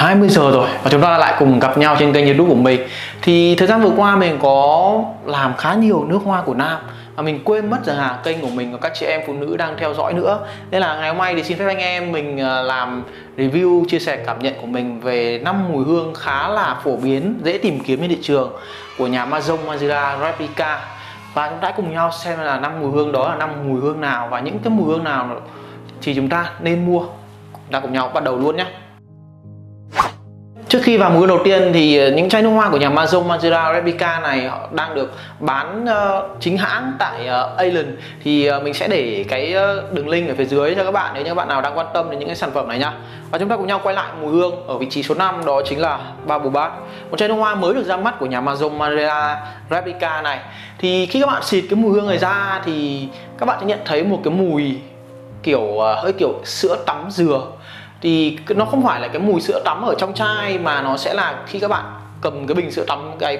20 giờ rồi và chúng ta lại cùng gặp nhau trên kênh YouTube của mình. Thì thời gian vừa qua mình có làm khá nhiều nước hoa của Nam mà mình quên mất rằng là kênh của mình có các chị em phụ nữ đang theo dõi nữa. Nên là ngày hôm nay thì xin phép anh em mình làm review, chia sẻ cảm nhận của mình về 5 mùi hương khá là phổ biến, dễ tìm kiếm trên thị trường của nhà Maison Margiela Replica. Và chúng ta cùng nhau xem là 5 mùi hương đó là 5 mùi hương nào và những cái mùi hương nào thì chúng ta nên mua. Chúng ta cùng nhau bắt đầu luôn nhé. Trước khi vào mùi hương đầu tiên thì những chai nước hoa của nhà Maison Margiela Replica này họ đang được bán chính hãng tại Aland. Thì mình sẽ để cái đường link ở phía dưới cho các bạn nếu như các bạn nào đang quan tâm đến những cái sản phẩm này nhá. Và chúng ta cùng nhau quay lại mùi hương ở vị trí số 5, đó chính là Bubble Bath, một chai nước hoa mới được ra mắt của nhà Maison Margiela Replica này. Thì khi các bạn xịt cái mùi hương này ra thì các bạn sẽ nhận thấy một cái mùi kiểu hơi kiểu sữa tắm dừa. Thì nó không phải là cái mùi sữa tắm ở trong chai mà nó sẽ là khi các bạn cầm cái bình sữa tắm, cái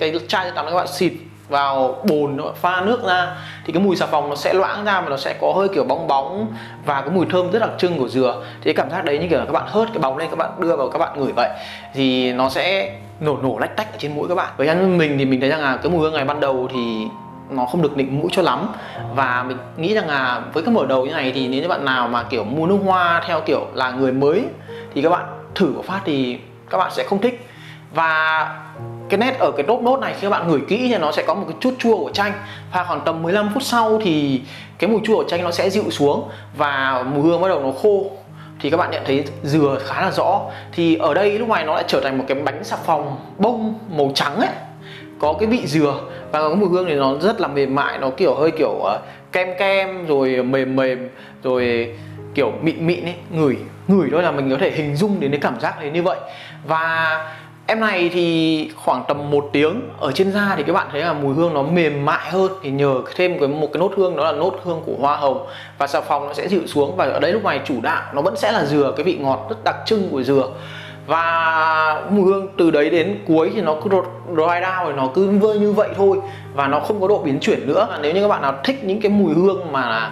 chai sữa tắm các bạn xịt vào bồn pha nước ra thì cái mùi xà phòng nó sẽ loãng ra mà nó sẽ có hơi kiểu bóng bóng và cái mùi thơm rất đặc trưng của dừa. Thì cái cảm giác đấy như kiểu là các bạn hớt cái bóng lên, các bạn đưa vào các bạn ngửi vậy thì nó sẽ nổ lách tách ở trên mũi các bạn. Với mình thì mình thấy rằng là cái mùi hương này ban đầu thì nó không được nịnh mũi cho lắm, và mình nghĩ rằng là với cái mở đầu như này thì nếu như bạn nào mà kiểu mua nước hoa theo kiểu là người mới thì các bạn thử một phát thì các bạn sẽ không thích. Và cái nét ở cái top nốt này khi các bạn ngửi kỹ thì nó sẽ có một cái chút chua của chanh, và khoảng tầm 15 phút sau thì cái mùi chua của chanh nó sẽ dịu xuống và mùi hương bắt đầu nó khô thì các bạn nhận thấy dừa khá là rõ. Thì ở đây lúc này nó lại trở thành một cái bánh xà phòng bông màu trắng ấy, có cái vị dừa và cái mùi hương này nó rất là mềm mại, nó kiểu hơi kiểu kem rồi mềm rồi kiểu mịn ấy, ngửi thôi là mình có thể hình dung đến cái cảm giác đấy như vậy. Và em này thì khoảng tầm 1 tiếng ở trên da thì các bạn thấy là mùi hương nó mềm mại hơn, thì nhờ thêm một cái nốt hương đó là nốt hương của hoa hồng và xà phòng nó sẽ dịu xuống. Và ở đây lúc này chủ đạo nó vẫn sẽ là dừa, cái vị ngọt rất đặc trưng của dừa. Và mùi hương từ đấy đến cuối thì nó cứ dry down rồi, nó cứ vơi như vậy thôi và nó không có độ biến chuyển nữa. Nếu như các bạn nào thích những cái mùi hương mà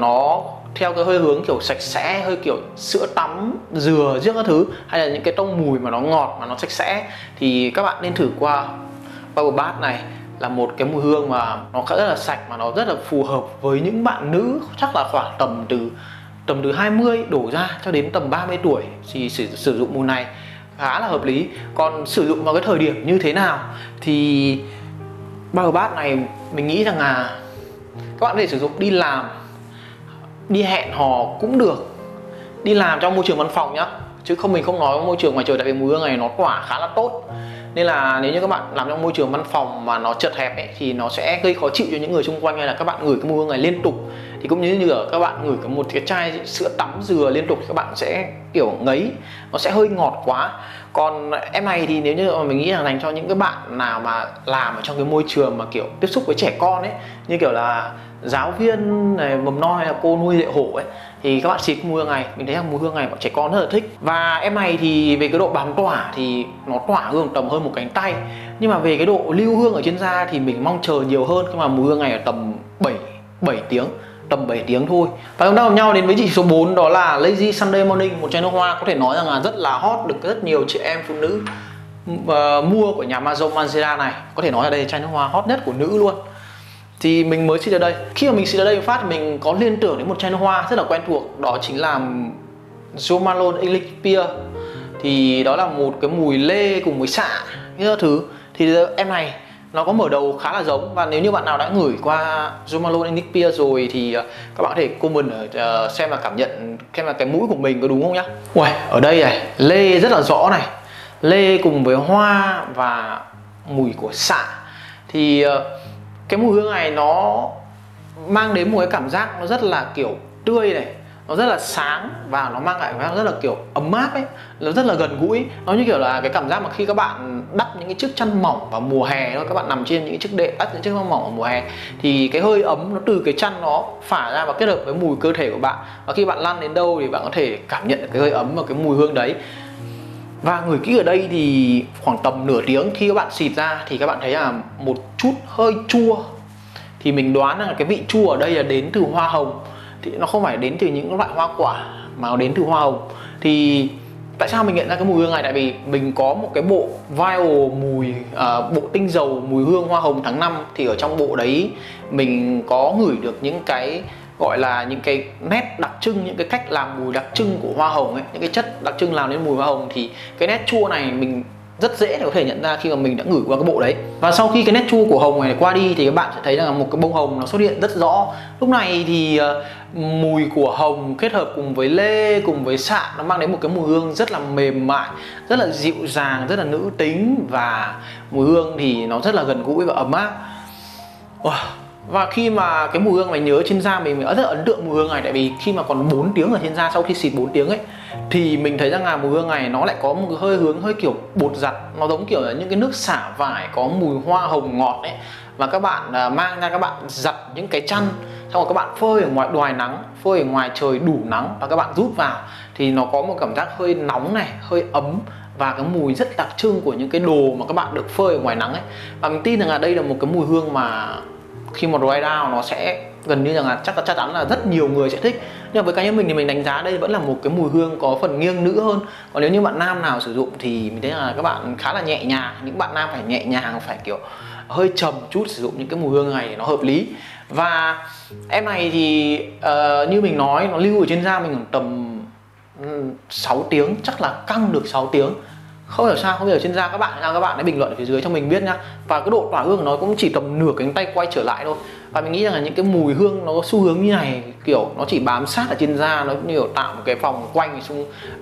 nó theo cái hơi hướng kiểu sạch sẽ, hơi kiểu sữa tắm, dừa, riêng các thứ, hay là những cái tông mùi mà nó ngọt, mà nó sạch sẽ thì các bạn nên thử qua Bubble Bath này. Là một cái mùi hương mà nó rất là sạch, mà nó rất là phù hợp với những bạn nữ chắc là khoảng tầm từ 20 đổ ra cho đến tầm 30 tuổi thì sử dụng mùi này khá là hợp lý. Còn sử dụng vào cái thời điểm như thế nào thì Bubble Bath này mình nghĩ rằng là các bạn có thể sử dụng đi làm, đi hẹn hò cũng được, đi làm trong môi trường văn phòng nhá, chứ không mình không nói môi trường ngoài trời, tại vì mùi hương này nó tỏa khá là tốt. Nên là nếu như các bạn làm trong môi trường văn phòng mà nó chật hẹp ấy, thì nó sẽ gây khó chịu cho những người xung quanh, hay là các bạn ngửi cái mùi hương này liên tục thì cũng như là các bạn ngửi cái một cái chai sữa tắm dừa liên tục thì các bạn sẽ kiểu ngấy, nó sẽ hơi ngọt quá. Còn em này thì nếu như mình nghĩ là dành cho những cái bạn nào mà làm ở trong cái môi trường mà kiểu tiếp xúc với trẻ con ấy, như kiểu là giáo viên này, mầm non hay là cô nuôi dạy hổ ấy, thì các bạn xịt mùi hương này mình thấy là mùi hương này bọn trẻ con rất là thích. Và em này thì về cái độ bám tỏa thì nó tỏa hương tầm hơn một cánh tay, nhưng mà về cái độ lưu hương ở trên da thì mình mong chờ nhiều hơn, nhưng mà mùi hương này ở tầm 7 tiếng thôi. Và chúng ta cùng nhau đến với chỉ số 4, đó là Lazy Sunday Morning, một chai nước hoa có thể nói rằng là rất là hot, được rất nhiều chị em phụ nữ mua của nhà Maison Margiela này. Có thể nói là đây là chai nước hoa hot nhất của nữ luôn. Thì mình mới xịt ở đây, khi mà mình xịt ở đây phát mình có liên tưởng đến một chai nước hoa rất là quen thuộc, đó chính là Jo Malone English Pear. Thì đó là một cái mùi lê cùng với xạ như thứ. Thì em này nó có mở đầu khá là giống, và nếu như bạn nào đã ngửi qua Jo Malone English Pear rồi thì các bạn có thể comment xem là cảm nhận xem là cái mũi của mình có đúng không nhá. Uầy, ở đây này lê rất là rõ này, lê cùng với hoa và mùi của xạ. Thì cái mùi hương này nó mang đến một cái cảm giác nó rất là kiểu tươi này, nó rất là sáng và nó mang lại cảm giác rất là kiểu ấm áp ấy, nó rất là gần gũi. Nó như kiểu là cái cảm giác mà khi các bạn đắp những cái chiếc chăn mỏng vào mùa hè thôi, các bạn nằm trên những cái chiếc đệm đắp những chiếc chăn mỏng vào mùa hè thì cái hơi ấm nó từ cái chăn nó phả ra và kết hợp với mùi cơ thể của bạn, và khi bạn lăn đến đâu thì bạn có thể cảm nhận được cái hơi ấm và cái mùi hương đấy. Và ngửi kỹ ở đây thì khoảng tầm nửa tiếng khi các bạn xịt ra thì các bạn thấy là một chút hơi chua, thì mình đoán là cái vị chua ở đây là đến từ hoa hồng, thì nó không phải đến từ những loại hoa quả mà nó đến từ hoa hồng. Thì Tại sao mình nhận ra cái mùi hương này? Tại vì mình có một cái bộ vial mùi, bộ tinh dầu mùi hương hoa hồng tháng 5. Thì ở trong bộ đấy mình có ngửi được những cái gọi là những cái nét đặc trưng, những cái cách làm mùi đặc trưng của hoa hồng ấy, những cái chất đặc trưng làm nên mùi hoa hồng. Thì cái nét chua này mình rất dễ để có thể nhận ra khi mà mình đã ngửi qua cái bộ đấy. Và sau khi cái nét chua của hồng này qua đi thì các bạn sẽ thấy rằng một cái bông hồng nó xuất hiện rất rõ. Lúc này thì mùi của hồng kết hợp cùng với lê, cùng với sạn, nó mang đến một cái mùi hương rất là mềm mại, rất là dịu dàng, rất là nữ tính. Và mùi hương thì nó rất là gần gũi và ấm áp. Và khi mà cái mùi hương này nhớ trên da mình rất là ấn tượng mùi hương này. Tại vì khi mà còn 4 tiếng ở trên da, sau khi xịt 4 tiếng ấy, thì mình thấy rằng là mùi hương này nó lại có một cái hơi hướng hơi kiểu bột giặt. Nó giống kiểu là những cái nước xả vải có mùi hoa hồng ngọt ấy. Và các bạn mang ra, các bạn giặt những cái chăn, xong rồi các bạn phơi ở ngoài đòi nắng, phơi ở ngoài trời đủ nắng, và các bạn rút vào thì nó có một cảm giác hơi nóng này, hơi ấm, và cái mùi rất đặc trưng của những cái đồ mà các bạn được phơi ở ngoài nắng ấy. Và mình tin rằng là đây là một cái mùi hương mà khi mà dry down nó sẽ gần như là chắc chắn là rất nhiều người sẽ thích. Nhưng mà với cá nhân mình thì mình đánh giá đây vẫn là một cái mùi hương có phần nghiêng nữ hơn. Còn nếu như bạn nam nào sử dụng thì mình thấy là các bạn khá là nhẹ nhàng. Những bạn nam phải nhẹ nhàng, phải kiểu hơi trầm chút, sử dụng những cái mùi hương này nó hợp lý. Và em này thì như mình nói, nó lưu ở trên da mình tầm 6 tiếng, chắc là căng được 6 tiếng. Không hiểu sao, không hiểu trên da các bạn hãy bình luận ở phía dưới cho mình biết nha. Và cái độ tỏa hương của nó cũng chỉ tầm nửa cánh tay quay trở lại thôi. Và mình nghĩ rằng là những cái mùi hương nó có xu hướng như này, kiểu nó chỉ bám sát ở trên da, nó như tạo một cái phòng quanh,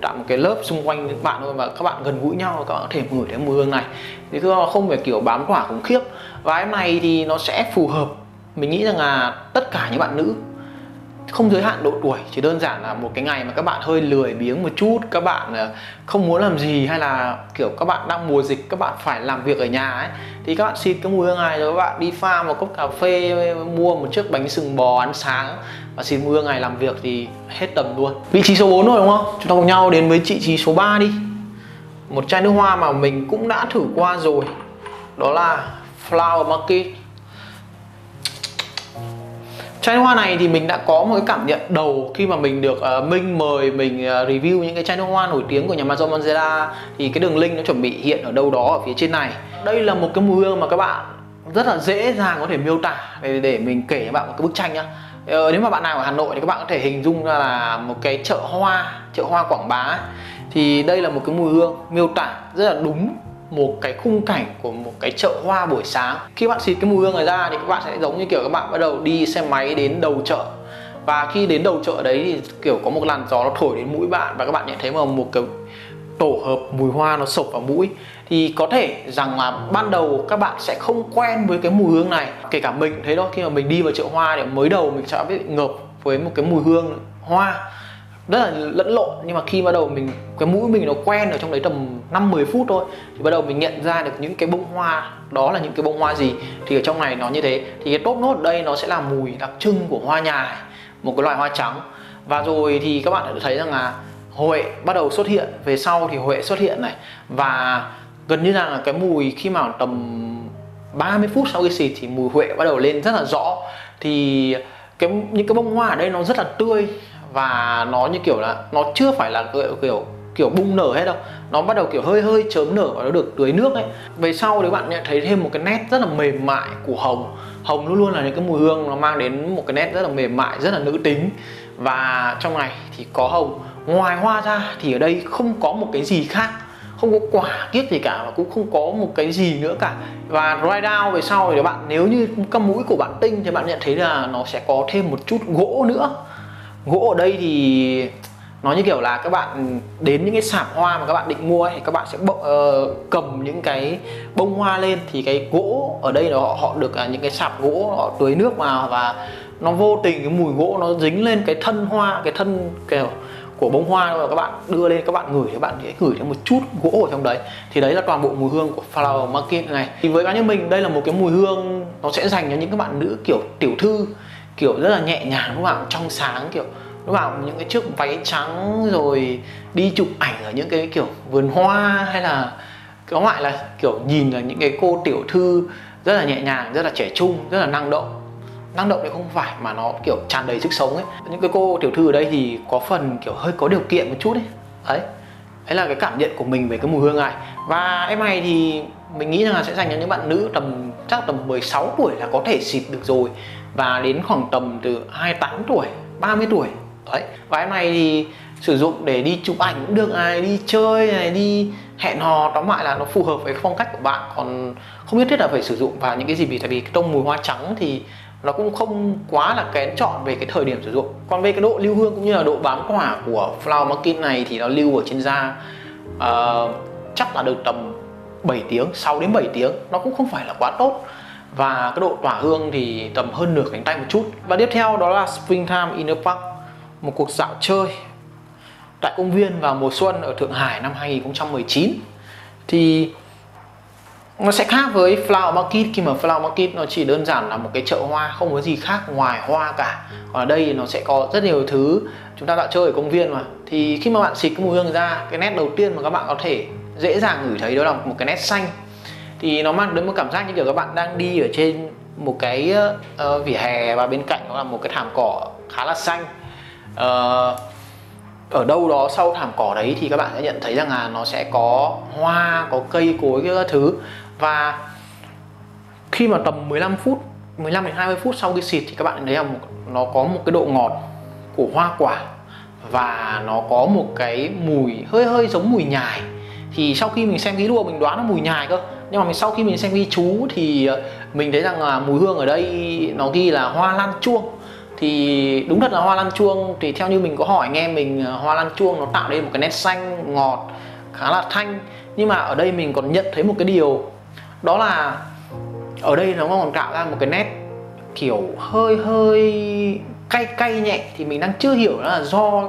tạo một cái lớp xung quanh các bạn thôi, và các bạn gần gũi nhau, các bạn có thể ngửi thấy mùi hương này. Thì nó không phải kiểu bám tỏa khủng khiếp. Và em này thì nó sẽ phù hợp, mình nghĩ rằng là tất cả những bạn nữ, không giới hạn độ tuổi, chỉ đơn giản là một cái ngày mà các bạn hơi lười biếng một chút, các bạn không muốn làm gì, hay là kiểu các bạn đang mùa dịch, các bạn phải làm việc ở nhà ấy, thì các bạn xịt cái mùi hương này rồi các bạn đi pha một cốc cà phê, mua một chiếc bánh sừng bò ăn sáng và xịt mùi hương này làm việc thì hết tầm luôn. Vị trí số 4 rồi đúng không? Chúng ta cùng nhau đến với vị trí số 3 đi. Một chai nước hoa mà mình cũng đã thử qua rồi, đó là Flower Market. Chai nước hoa này thì mình đã có một cái cảm nhận đầu khi mà mình được Minh mời mình review những cái chai nước hoa nổi tiếng của nhà Maison Margiela. Thì cái đường link nó chuẩn bị hiện ở đâu đó ở phía trên này. Đây là một cái mùi hương mà các bạn rất là dễ dàng có thể miêu tả để mình kể cho bạn một cái bức tranh nhá. Nếu mà bạn nào ở Hà Nội thì các bạn có thể hình dung ra là một cái chợ hoa Quảng Bá. Thì đây là một cái mùi hương miêu tả rất là đúng một cái khung cảnh của một cái chợ hoa buổi sáng. Khi bạn xịt cái mùi hương này ra thì các bạn sẽ giống như kiểu các bạn bắt đầu đi xe máy đến đầu chợ. Và khi đến đầu chợ đấy thì kiểu có một làn gió nó thổi đến mũi bạn, và các bạn nhận thấy mà một cái tổ hợp mùi hoa nó sộc vào mũi. Thì có thể rằng là ban đầu các bạn sẽ không quen với cái mùi hương này. Kể cả mình thấy đó, khi mà mình đi vào chợ hoa thì mới đầu mình sẽ bị ngợp với một cái mùi hương hoa rất là lẫn lộn. Nhưng mà khi bắt đầu cái mũi mình nó quen ở trong đấy tầm 5-10 phút thôi thì bắt đầu mình nhận ra được những cái bông hoa đó là những cái bông hoa gì. Thì ở trong này nó như thế. Thì cái top nốt ở đây nó sẽ là mùi đặc trưng của hoa nhài, một cái loài hoa trắng. Và rồi thì các bạn đã thấy rằng là huệ bắt đầu xuất hiện. Về sau thì huệ xuất hiện này. Và gần như là cái mùi khi mà tầm 30 phút sau khi xịt thì mùi huệ bắt đầu lên rất là rõ. Thì những cái bông hoa ở đây nó rất là tươi, và nó như kiểu là nó chưa phải là kiểu bung nở hết đâu, nó bắt đầu kiểu hơi chớm nở và nó được tưới nước ấy. Về sau thì bạn nhận thấy thêm một cái nét rất là mềm mại của hồng. Luôn luôn là những cái mùi hương nó mang đến một cái nét rất là mềm mại, rất là nữ tính. Và trong này thì có hồng. Ngoài hoa ra thì ở đây không có một cái gì khác, không có quả kiết gì cả, và cũng không có một cái gì nữa cả. Và dry down về sau thì bạn, nếu như cái mũi của bạn tinh thì bạn nhận thấy là nó sẽ có thêm một chút gỗ nữa. Gỗ ở đây thì nó như kiểu là các bạn đến những cái sạp hoa mà các bạn định mua ấy, thì các bạn sẽ cầm những cái bông hoa lên. Thì cái gỗ ở đây họ được những cái sạp gỗ họ tưới nước vào, và nó vô tình cái mùi gỗ nó dính lên cái thân hoa, cái thân kiểu của bông hoa. Và các bạn đưa lên, các bạn ngửi, các bạn sẽ ngửi thấy một chút gỗ ở trong đấy. Thì đấy là toàn bộ mùi hương của Flower Market này. Thì với cá nhân mình đây là một cái mùi hương nó sẽ dành cho những các bạn nữ kiểu tiểu thư, kiểu rất là nhẹ nhàng, các bạn trong sáng, kiểu các bạn những cái chiếc váy trắng rồi đi chụp ảnh ở những cái kiểu vườn hoa, hay là có ngoại là kiểu nhìn là những cái cô tiểu thư rất là nhẹ nhàng, rất là trẻ trung, rất là năng động. Năng động thì không phải, mà nó kiểu tràn đầy sức sống ấy. Những cái cô tiểu thư ở đây thì có phần kiểu hơi có điều kiện một chút ấy. Đấy. Đấy là cái cảm nhận của mình về cái mùi hương này. Và em này thì mình nghĩ rằng là sẽ dành cho những bạn nữ tầm chắc tầm 16 tuổi là có thể xịt được rồi, và đến khoảng tầm từ 28 tuổi, 30 tuổi. Đấy. Và em này thì sử dụng để đi chụp ảnh cũng được này, đi chơi này, đi hẹn hò, tóm lại là nó phù hợp với phong cách của bạn, còn không nhất thiết là phải sử dụng vào những cái gì vì tại vì cái tông mùi hoa trắng thì nó cũng không quá là kén chọn về cái thời điểm sử dụng. Còn về cái độ lưu hương cũng như là độ bám quả của Flower Market này thì nó lưu ở trên da chắc là được tầm 7 tiếng, 6 đến 7 tiếng, nó cũng không phải là quá tốt. Và cái độ tỏa hương thì tầm hơn nửa cánh tay một chút. Và tiếp theo đó là Springtime in a Park, một cuộc dạo chơi tại công viên vào mùa xuân ở Thượng Hải năm 2019. Thì nó sẽ khác với Flower Market, khi mà Flower Market nó chỉ đơn giản là một cái chợ hoa, không có gì khác ngoài hoa cả. Còn ở đây nó sẽ có rất nhiều thứ, chúng ta dạo chơi ở công viên mà. Thì khi mà bạn xịt cái mùi hương ra, cái nét đầu tiên mà các bạn có thể dễ dàng ngửi thấy đó là một cái nét xanh. Thì nó mang đến một cảm giác như kiểu các bạn đang đi ở trên một cái vỉa hè và bên cạnh nó là một cái thảm cỏ khá là xanh. Ở đâu đó sau thảm cỏ đấy thì các bạn sẽ nhận thấy rằng là nó sẽ có hoa, có cây cối các thứ. Và khi mà tầm 15 đến 20 phút sau khi xịt thì các bạn thấy là nó có một cái độ ngọt của hoa quả, và nó có một cái mùi hơi giống mùi nhài. Thì sau khi mình xem ký đua mình đoán là mùi nhài cơ, nhưng mà sau khi mình xem ghi chú thì mình thấy rằng là mùi hương ở đây nó ghi là hoa lan chuông. Thì đúng thật là hoa lan chuông, thì theo như mình có hỏi anh em mình, hoa lan chuông nó tạo nên một cái nét xanh ngọt khá là thanh. Nhưng mà ở đây mình còn nhận thấy một cái điều, đó là ở đây nó còn tạo ra một cái nét kiểu hơi cay nhẹ. Thì mình đang chưa hiểu là do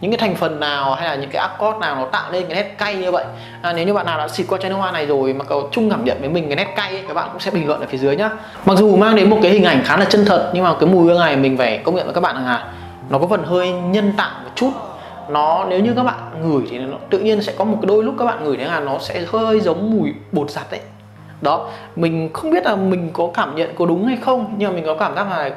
những cái thành phần nào hay là những cái accord nào nó tạo nên cái nét cay như vậy. Nếu như bạn nào đã xịt qua chai nước hoa này rồi mà có chung cảm nhận với mình cái nét cay ấy, các bạn cũng sẽ bình luận ở phía dưới nhá. Mặc dù mang đến một cái hình ảnh khá là chân thật, nhưng mà cái mùi hương này mình phải công nhận với các bạn rằng là nó có phần hơi nhân tạo một chút. Nó nếu như các bạn ngửi thì nó tự nhiên sẽ có một cái đôi lúc các bạn ngửi thấy là nó sẽ hơi giống mùi bột giặt đấy. Đó, mình không biết là mình có cảm nhận có đúng hay không, nhưng mà mình có cảm giác là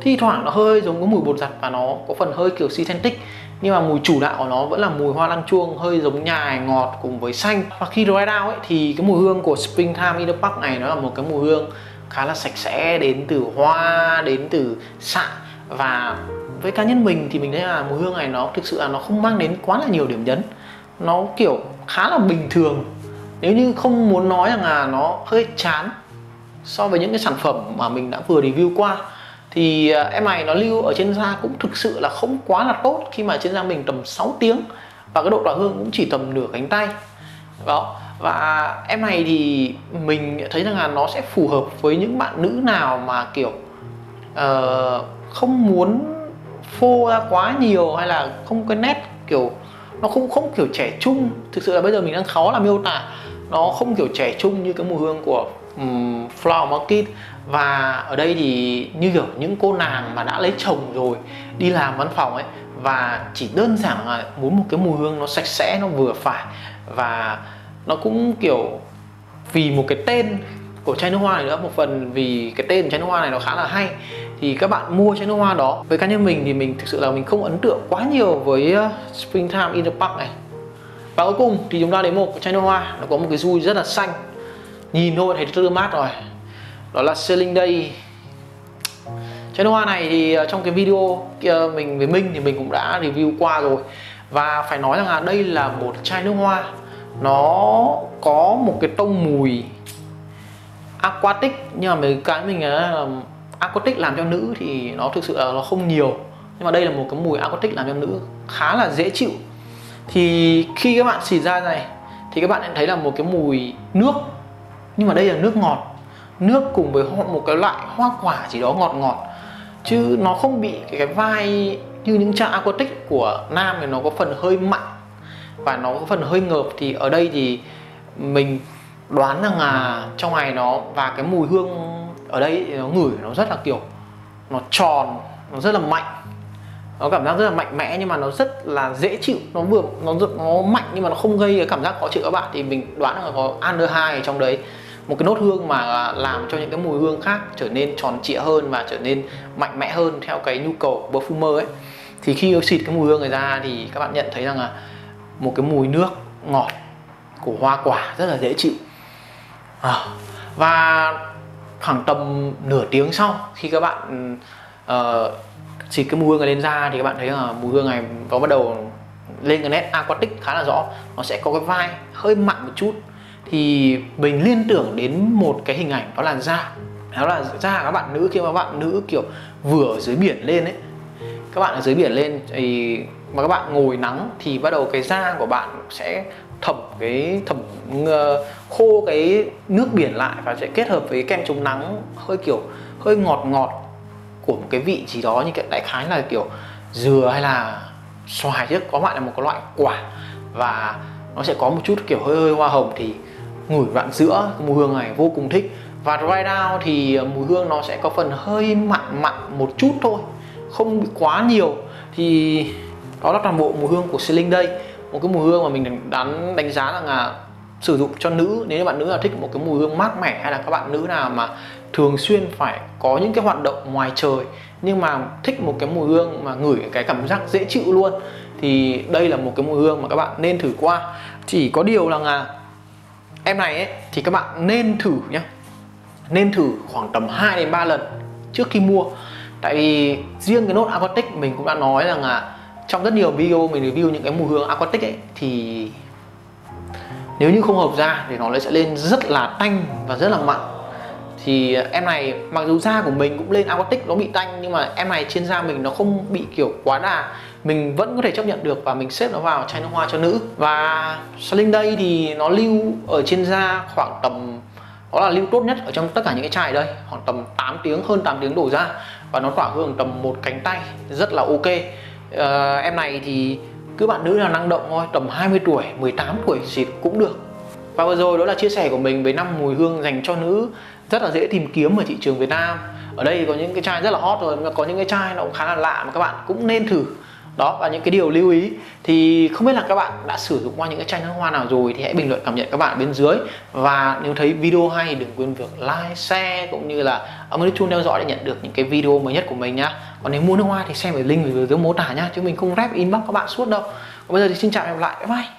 thi thoảng nó hơi giống cái mùi bột giặt và nó có phần hơi kiểu synthetic. Nhưng mà mùi chủ đạo của nó vẫn là mùi hoa lan chuông, hơi giống nhài, ngọt cùng với xanh. Và khi dry down ấy, thì cái mùi hương của Springtime in the Park này nó là một cái mùi hương khá là sạch sẽ, đến từ hoa, đến từ xạ. Và với cá nhân mình thì mình thấy là mùi hương này nó thực sự là nó không mang đến quá là nhiều điểm nhấn, nó kiểu khá là bình thường. Nếu như không muốn nói rằng là nó hơi chán so với những cái sản phẩm mà mình đã vừa review qua. Thì em này nó lưu ở trên da cũng thực sự là không quá là tốt, khi mà trên da mình tầm 6 tiếng và cái độ tỏa hương cũng chỉ tầm nửa cánh tay. Đó. Và em này thì mình thấy rằng là nó sẽ phù hợp với những bạn nữ nào mà kiểu không muốn phô ra quá nhiều, hay là không cái nét kiểu nó không kiểu trẻ trung. Thực sự là bây giờ mình đang khó là miêu tả, nó không kiểu trẻ trung như cái mùi hương của Flower Market. Và ở đây thì như kiểu những cô nàng mà đã lấy chồng rồi, đi làm văn phòng ấy, và chỉ đơn giản là muốn một cái mùi hương nó sạch sẽ, nó vừa phải, và nó cũng kiểu vì một cái tên của chai nước hoa này nữa, một phần vì cái tên của chai nước hoa này nó khá là hay thì các bạn mua chai nước hoa đó. Với cá nhân mình thì mình thực sự là mình không ấn tượng quá nhiều với Springtime in the Park này. Và cuối cùng thì chúng ta đến một chai nước hoa nó có một cái dui rất là xanh, nhìn thôi thấy rất mát rồi, đó là Sailing Day. Chai nước hoa này thì trong cái video mình với Minh thì mình cũng đã review qua rồi, và phải nói rằng là đây là một chai nước hoa nó có một cái tông mùi aquatic, nhưng mà mấy cái mình là aquatic làm cho nữ thì nó thực sự là nó không nhiều, nhưng mà đây là một cái mùi aquatic làm cho nữ khá là dễ chịu. Thì khi các bạn xịt ra này thì các bạn sẽ thấy là một cái mùi nước, nhưng mà đây là nước ngọt, nước cùng với một cái loại hoa quả gì đó ngọt, chứ nó không bị cái vai như những chai aquatic của nam thì nó có phần hơi mặn và nó có phần hơi ngợp. Thì ở đây thì mình đoán rằng là trong này nó và cái mùi hương ở đây nó ngửi nó rất là kiểu nó tròn, nó rất là mạnh, nó cảm giác rất là mạnh mẽ nhưng mà nó rất là dễ chịu, nó vừa nó mạnh nhưng mà nó không gây cái cảm giác khó chịu các bạn. Thì mình đoán là có aldehyde ở trong đấy, một cái nốt hương mà làm cho những cái mùi hương khác trở nên tròn trịa hơn và trở nên mạnh mẽ hơn theo cái nhu cầu của perfumer ấy. Thì khi xịt cái mùi hương này ra thì các bạn nhận thấy rằng là một cái mùi nước ngọt của hoa quả rất là dễ chịu. Và khoảng tầm nửa tiếng sau khi các bạn xịt cái mùi hương này lên da thì các bạn thấy là mùi hương này nó bắt đầu lên cái nét aquatic khá là rõ. Nó sẽ có cái vai hơi mặn một chút. Thì mình liên tưởng đến một cái hình ảnh, đó là da. Đó là da các bạn nữ, khi mà các bạn nữ kiểu vừa ở dưới biển lên ấy, các bạn ở dưới biển lên thì mà các bạn ngồi nắng thì bắt đầu cái da của bạn sẽ thẩm khô cái nước biển lại và sẽ kết hợp với kem chống nắng hơi kiểu hơi ngọt ngọt của một cái vị gì đó, như cái đại khái là kiểu dừa hay là xoài, chứ có bạn là một cái loại quả, và nó sẽ có một chút kiểu hơi hơi hoa hồng. Thì ngửi đoạn giữa mùi hương này vô cùng thích. Và dry down thì mùi hương nó sẽ có phần hơi mặn mặn một chút thôi, không bị quá nhiều. Thì đó là toàn bộ mùi hương của Sailing Day, một cái mùi hương mà mình đánh giá là sử dụng cho nữ. Nếu như bạn nữ là thích một cái mùi hương mát mẻ, hay là các bạn nữ nào mà thường xuyên phải có những cái hoạt động ngoài trời nhưng mà thích một cái mùi hương mà ngửi cái cảm giác dễ chịu luôn, thì đây là một cái mùi hương mà các bạn nên thử qua. Chỉ có điều là em này ấy, thì các bạn nên thử nhá, nên thử khoảng tầm 2 đến 3 lần trước khi mua. Tại vì riêng cái nốt aquatic mình cũng đã nói rằng là trong rất nhiều video mình review những cái mùi hương aquatic ấy, thì nếu như không hợp da thì nó sẽ lên rất là tanh và rất là mặn. Thì em này mặc dù da của mình cũng lên aquatic, nó bị tanh, nhưng mà em này trên da mình nó không bị kiểu quá đà, mình vẫn có thể chấp nhận được và mình xếp nó vào chai nước hoa cho nữ. Và Sailing Day thì nó lưu ở trên da khoảng tầm, đó là lưu tốt nhất ở trong tất cả những cái chai ở đây, khoảng tầm 8 tiếng, hơn 8 tiếng đổ ra, và nó tỏa hương tầm một cánh tay, rất là ok. Em này thì cứ bạn nữ nào năng động thôi, tầm 20 tuổi, 18 tuổi xịt cũng được. Và vừa rồi đó là chia sẻ của mình về 5 mùi hương dành cho nữ rất là dễ tìm kiếm ở thị trường Việt Nam. Ở đây có những cái chai rất là hot rồi, có những cái chai nó cũng khá là lạ mà các bạn cũng nên thử. Đó, và những cái điều lưu ý thì không biết là các bạn đã sử dụng qua những cái chai nước hoa nào rồi, thì hãy bình luận cảm nhận các bạn bên dưới. Và nếu thấy video hay thì đừng quên việc like, share cũng như là ấn nút chuông theo dõi để nhận được những cái video mới nhất của mình nhá. Còn nếu mua nước hoa thì xem ở link dưới mô tả nhá, chứ mình không rep inbox các bạn suốt đâu. Còn bây giờ thì xin chào và hẹn gặp lại, bye bye.